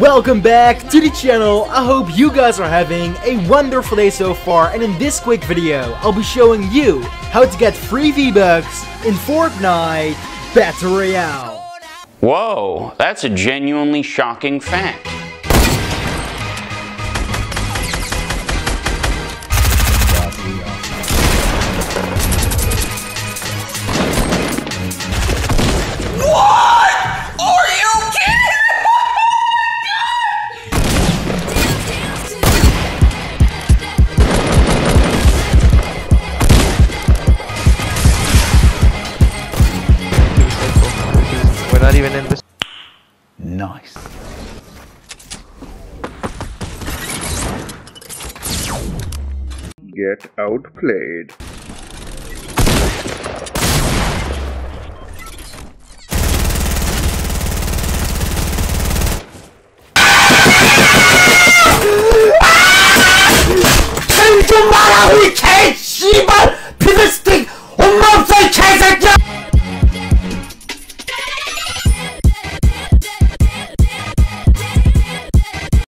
Welcome back to the channel. I hope you guys are having a wonderful day so far, and in this quick video I'll be showing you how to get free V-Bucks in Fortnite Battle Royale. Whoa, that's a genuinely shocking fact. Even in this. Nice. Get outplayed.